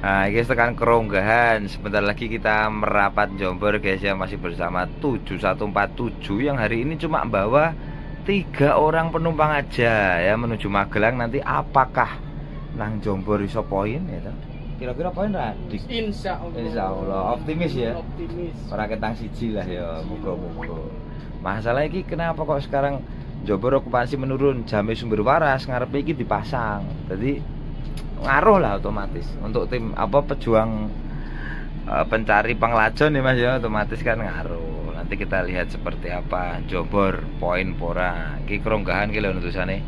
Nah guys, tekan keronggahan. Sebentar lagi kita merapat Jombor guys ya. Masih bersama 7147 yang hari ini cuma bawa 3 orang penumpang aja ya, menuju Magelang. Nanti apakah nang Jombor iso poin ya? Kira-kira poin radik. Insya Allah. Optimis ya. Optimis. Orang ketang siji lah ya. Moga-moga. Masalah ini kenapa kok sekarang Jombor okupansi menurun? Jamnya sumber waras ngarepe iki dipasang. Jadi ngaruh lah otomatis untuk tim apa pejuang pencari penglajun ya Mas ya, otomatis kan ngaruh. Nanti kita lihat seperti apa Jombor poin pora. Iki keronggahan ki lho nutusane.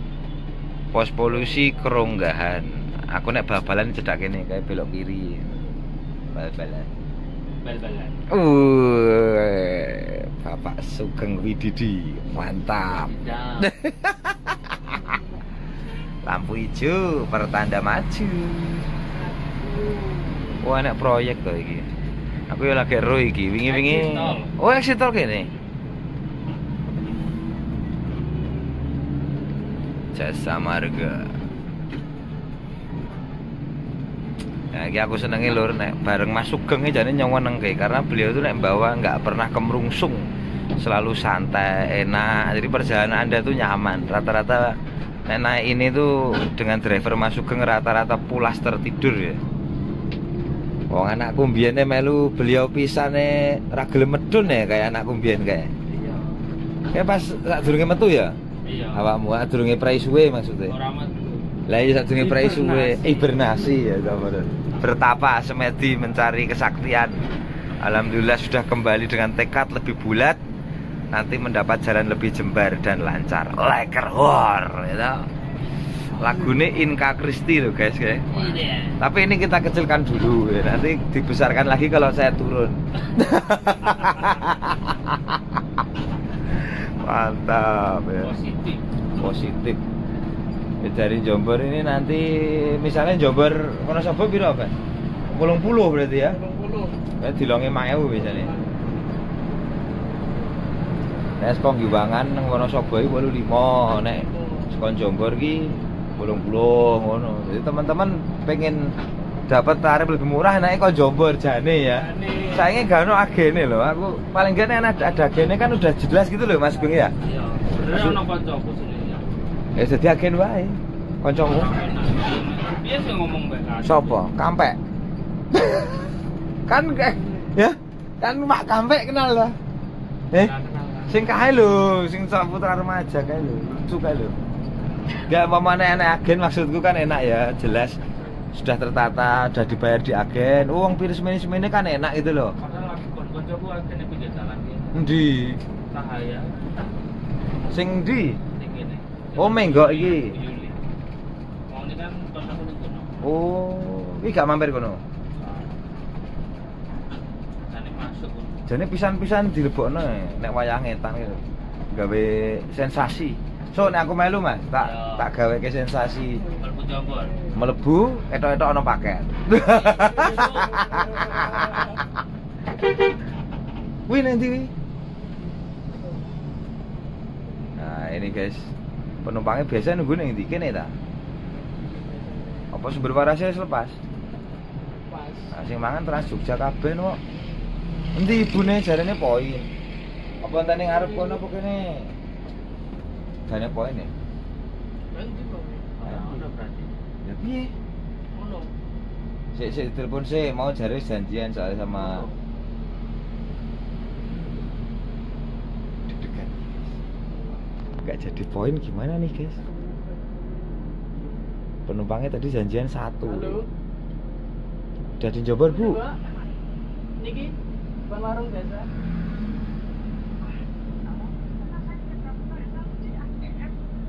Pos polusi keronggahan. Aku nek babalan cedak kene kayak belok kiri. Babalan. Bapak Sugeng Wididi, mantap. Lampu hijau pertanda maju. Wah, nek proyek to iki. Aku yo lagi ero iki, wingi-wingi. Oh, exit tol kene. Jasa Marga. Nah, aku senengi lur nek bareng Mas Sugeng jane nyawa nengke, karena beliau itu nek bawa nggak pernah kemrungsung, selalu santai, enak. Jadi perjalanan Anda tuh nyaman. Rata-rata naik ini tuh dengan driver Mas Sugeng rata-rata pulas tertidur ya. Wong anakku mbiyen melu beliau pisane ra gelem medun ya, kayak anakku mbiyen kayak. Iya. Kayak pas sak durunge metu ya? Iya. Awakmu sak durunge prai suwe maksudnya. Ora metu. Lah iya sak durunge prai suwe, hibernasi ya gambaran. Bertapa semedi mencari kesaktian. Alhamdulillah sudah kembali dengan tekad lebih bulat. Nanti mendapat jalan lebih jembar dan lancar. Leker hor, gitu. Lagune Inka Kristi loh guys, ya. Tapi ini kita kecilkan dulu. Ya. Nanti dibesarkan lagi kalau saya turun. Mantap ya. Positif. Dari Jombor ini nanti misalnya Jombor Wonosobo piro apa? 80 berarti ya? 80. Ya dilonge 1000 biasanya. Nek saka Giwangan nang Wonosobo iki 85, nek saka Jombor iki 80 ngono. Jadi teman-teman pengen dapat tarif lebih murah naik kok Jombor jane ya. Sainge gak ono agene lho. Aku paling gak nek ada agene kan udah jelas gitu lho Mas Bung ya. Iya. Bener ono kancaku sini. Ya jadi agen wae. Kancamu. Piye sing ngomong bae? Sopo? Kampek. Kan ya? Kan Mak Kampek kenal lah. Sing kae lho, sing Putra Remaja kae lho. Lucu kae lho. Enggak umpamane enak agen maksudku kan enak ya, jelas sudah tertata, sudah dibayar di agen. Wong piris meni-meni kan enak gitu lho. Kancaku agene pinggir jalan iki. Endi? Sahaya. Sing ndi? Oh menggok iki. Mone kan kontakku ning kono. Oh, iki gak mampir kono. Jane masuk kono. Jane pisan-pisan dilebokno nek wayah ngetan gitu. Gawe sensasi. So nek aku melu Mas, tak gaweke sensasi. Mlebu Jombor. Mlebu etok-etok ana paket. Kuwi nanti. Nah, ini guys. Penumpangnya biasa nunggu yang di kene ta. Apa sumber warasnya selepas? Lepas. Nah, sing mangan Trans Jogja kabeh kok. Endi ibune jarene poin. Apa entene ngarep kono apa kene? Jarene poin ya. Endi kok? Ono berarti. Ya piye? Ono. Sik telepon sih mau jare janjian soalnya sama gak jadi poin gimana nih guys? Penumpangnya tadi janjian 1. Halo. Udah di Jombor Bu. Niki depan warung biasa.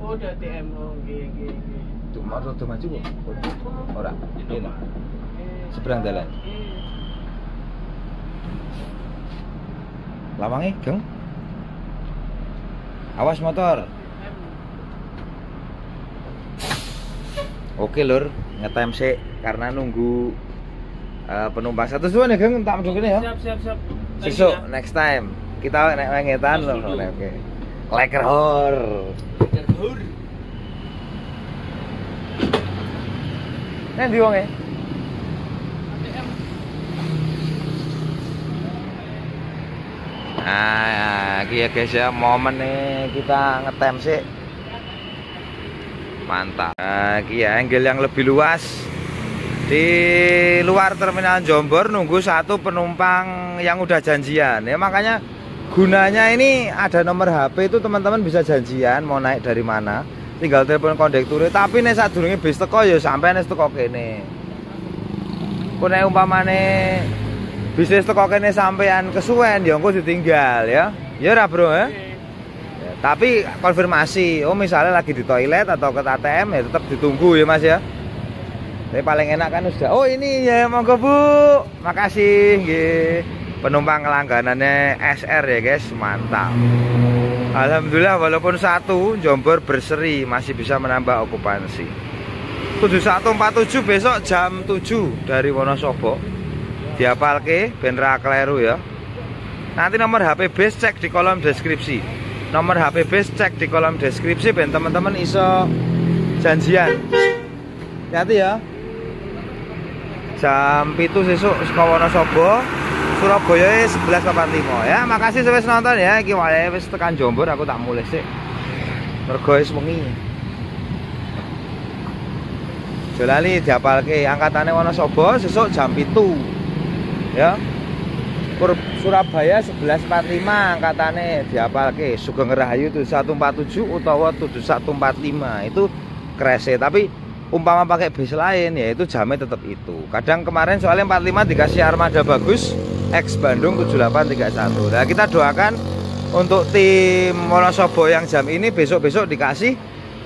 Oh, udah TM nggih. Cuma rodo maju kok. Ora. Ini. Seberang dalan. Lawange, Geng. Awas motor. Oke lur, ngetem sih karena nunggu penumpang. 1 suan ya Geng, tak mendung kene ya. Siap. Sesuk next time. Kita nek wengetan lho. Oke. Leker hor. Nek ndi wonge? Iya guys ya, momen nih kita ngetem sih. Mantap. Iki ya angle yang lebih luas di luar terminal Jombor, nunggu satu penumpang yang udah janjian. Ya makanya gunanya ini ada nomor HP itu teman-teman bisa janjian mau naik dari mana, tinggal telepon kondekturnya. Tapi nih saat durungnya bis teko ya sampai nih teko kene. Kone umpamane bisnis teko kene sampean kesuwen ya engko ditinggal ya. Ya ora bro ya? Ya, tapi konfirmasi, oh misalnya lagi di toilet atau ke ATM ya tetap ditunggu ya mas ya. Tapi paling enak kan sudah, oh ini ya monggo bu, makasih nggih. Penumpang langganannya SR ya guys, mantap. Alhamdulillah walaupun satu Jombor berseri masih bisa menambah okupansi. 7147 besok jam 7 dari Wonosobo. Diapalke ben ra kleru ya. Nanti nomor HP base cek di kolom deskripsi. Nomor HP base cek di kolom deskripsi ben teman-teman iso janjian. Hati-hati ya. Jam 7 sesuk saka Wonosobo, Surabaya 11.45 ya. Makasih wis nonton ya. Iki wae wis tekan Jombor aku tak mulih sik. Mergo wis wengi. Jolali diapalke angkatane Wonosobo sesuk jam 7. Ya. Surabaya 11.45 angkatane diapalke Sugeng Rahayu 7147 utawa 7145 itu krese, tapi umpama pakai bis lain ya itu jamnya tetap itu. Kadang kemarin soalnya 45 dikasih armada bagus X Bandung 7831. Nah kita doakan untuk tim Wonosobo yang jam ini besok-besok dikasih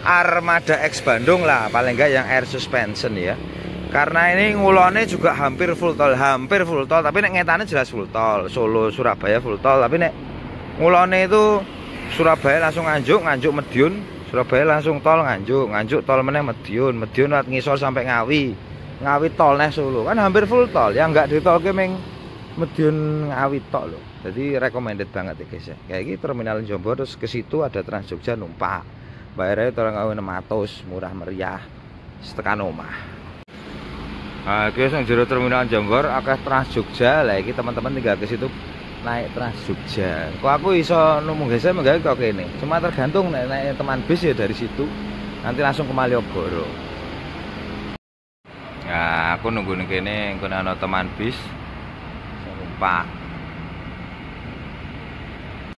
armada X Bandung lah, paling enggak yang air suspension ya. Karena ini ngulone juga hampir full tol, tapi nek ngetane jelas full tol. Solo Surabaya full tol, tapi nek ngulone itu Surabaya langsung Nganjuk, Nganjuk Madiun, Surabaya langsung tol Nganjuk, Nganjuk tol meneh Madiun, Madiun lewat ngisor sampai Ngawi. Ngawi tol neh Solo. Kan hampir full tol. Yang enggak ditolke ming Madiun Ngawi tok lho. Jadi recommended banget ya guys ya. Kayak iki terminal Jombor terus ke situ ada Trans Jogja numpak. Bayarnya tolong gawe 600, murah meriah. Setekan omah. Guys yang jero terminal Jombor akeh Trans Jogja lah iki teman-teman tinggal ke situ naik Trans Jogja. Kok aku iso numung geser menggawe kok kene. Cuma tergantung naik teman bis ya dari situ. Nanti langsung ke Malioboro. Nah, aku nunggu ning kene engko ana teman bis. Numpak.